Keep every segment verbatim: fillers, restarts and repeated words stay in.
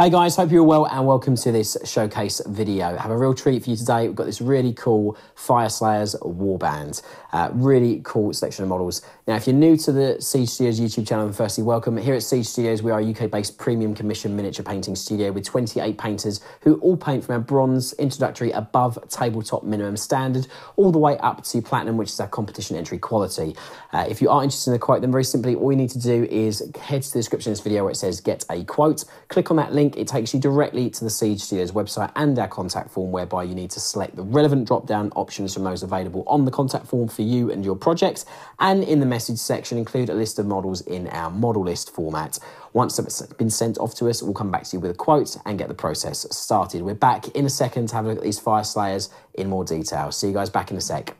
Hey guys, hope you're well and welcome to this showcase video. I have a real treat for you today. We've got this really cool Fyreslayers warband. Uh, really cool selection of models. Now, if you're new to the Siege Studios YouTube channel, then firstly, welcome. Here at Siege Studios, we are a U K-based premium commission miniature painting studio with twenty-eight painters who all paint from our bronze introductory above tabletop minimum standard all the way up to platinum, which is our competition entry quality. Uh, if you are interested in a quote, then very simply, all you need to do is head to the description of this video where it says get a quote. Click on that link. It takes you directly to the Siege Studios website and our contact form, whereby you need to select the relevant drop-down options from those available on the contact form for you and your project, and in the message section include a list of models in our model list format. Once it's been sent off to us, we'll come back to you with a quote and get the process started. We're back in a second to have a look at these Fyreslayers in more detail. See you guys back in a sec.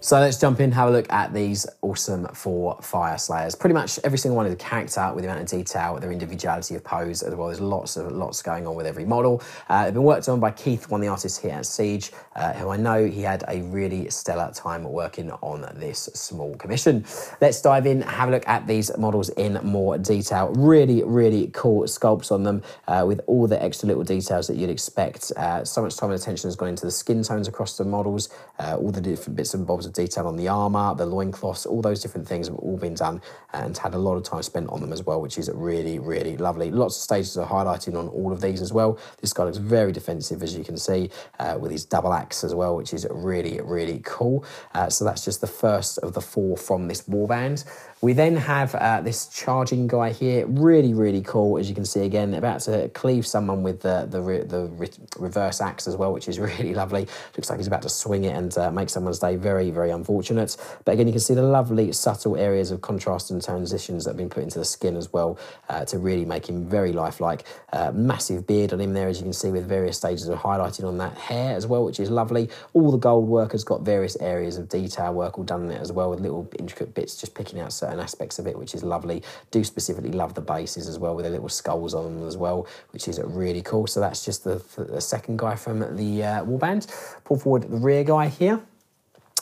So let's jump in, have a look at these awesome four Fyreslayers. Pretty much every single one is a character with the amount of detail, their individuality of pose as well. There's lots of lots going on with every model. Uh, they've been worked on by Keith, one of the artists here at Siege, uh, who I know he had a really stellar time working on this small commission. Let's dive in, have a look at these models in more detail. Really, really cool sculpts on them uh, with all the extra little details that you'd expect. Uh, so much time and attention has gone into the skin tones across the models, uh, all the different bits and bobs of detail on the armour, the loincloths, all those different things have all been done and had a lot of time spent on them as well, which is really, really lovely. Lots of stages are highlighted on all of these as well. This guy looks very defensive, as you can see, uh, with his double axe as well, which is really, really cool. Uh, so that's just the first of the four from this warband. We then have uh, this charging guy here, really, really cool, as you can see again, about to cleave someone with the, the, re the re reverse axe as well, which is really lovely. Looks like he's about to swing it and uh, make someone's day very, very unfortunate. But again, you can see the lovely subtle areas of contrast and transitions that have been put into the skin as well uh, to really make him very lifelike. Uh, massive beard on him there, as you can see, with various stages of highlighting on that hair as well, which is lovely. All the gold work has got various areas of detail work all done in it as well, with little intricate bits just picking out certain aspects of it, which is lovely. Do specifically love the bases as well, with the little skulls on them as well, which is really cool. So that's just the, the second guy from the uh, warband. Pull forward the rear guy here.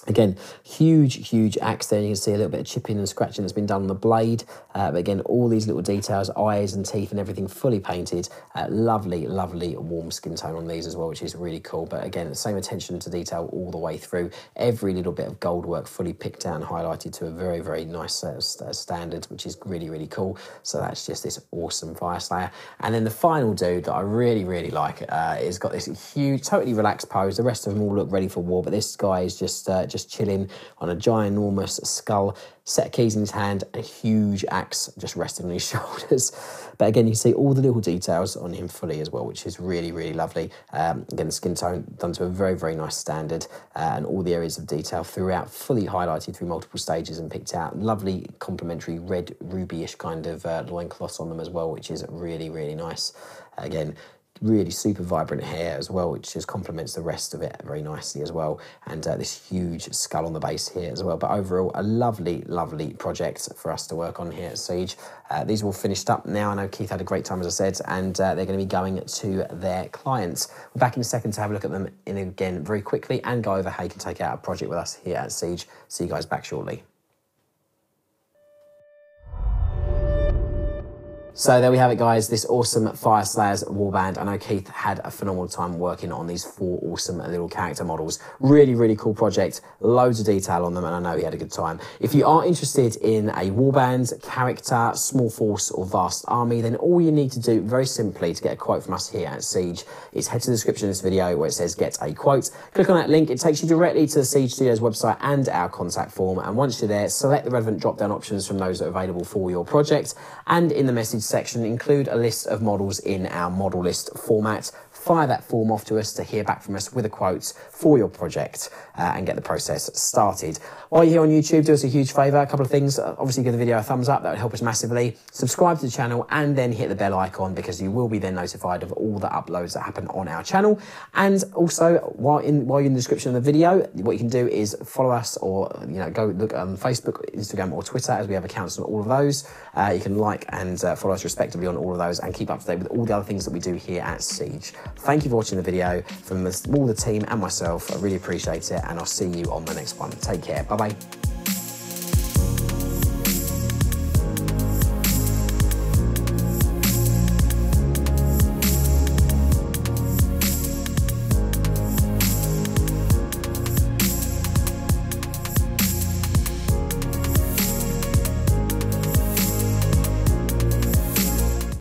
Again, huge, huge axe there. You can see a little bit of chipping and scratching that's been done on the blade. Uh, but again, all these little details, eyes and teeth and everything fully painted. Uh, lovely, lovely warm skin tone on these as well, which is really cool. But again, the same attention to detail all the way through. Every little bit of gold work fully picked out and highlighted to a very, very nice uh, standard, which is really, really cool. So that's just this awesome Fyreslayer. And then the final dude that I really, really like uh, is got this huge, totally relaxed pose. The rest of them all look ready for war, but this guy is just... Uh, just chilling on a ginormous skull, set of keys in his hand, and a huge axe just resting on his shoulders. But again, you can see all the little details on him fully as well, which is really, really lovely. Um, again, the skin tone done to a very, very nice standard, uh, and all the areas of detail throughout fully highlighted through multiple stages and picked out. Lovely complementary red ruby-ish kind of uh, loincloth on them as well, which is really, really nice. Again, really super vibrant hair as well, which just complements the rest of it very nicely as well, and uh, this huge skull on the base here as well. But overall, a lovely, lovely project for us to work on here at Siege. Uh, these are all finished up now. I know Keith had a great time, as I said, and uh, they're going to be going to their clients. We're back in a second to have a look at them in again very quickly and go over how you can take out a project with us here at Siege. See you guys back shortly. So there we have it, guys, this awesome Fyreslayers warband. I know Keith had a phenomenal time working on these four awesome little character models. Really, really cool project, loads of detail on them, and I know he had a good time. If you are interested in a warband, character, small force or vast army, then all you need to do, very simply, to get a quote from us here at Siege is head to the description of this video where it says get a quote. Click on that link. It takes you directly to the Siege Studios website and our contact form, and once you're there, select the relevant drop-down options from those that are available for your project, and in the message section include a list of models in our model list format. Fire that form off to us to hear back from us with a quote for your project uh, and get the process started. While you're here on YouTube, do us a huge favour, a couple of things. Obviously, give the video a thumbs up, that would help us massively. Subscribe to the channel and then hit the bell icon, because you will be then notified of all the uploads that happen on our channel. And also, while, in, while you're in the description of the video, what you can do is follow us, or you know, go look on Facebook, Instagram or Twitter, as we have accounts on all of those. Uh, you can like and uh, follow us respectively on all of those and keep up to date with all the other things that we do here at Siege. Thank you for watching the video. From all the team and myself, I really appreciate it, and I'll see you on the next one. Take care. Bye-bye.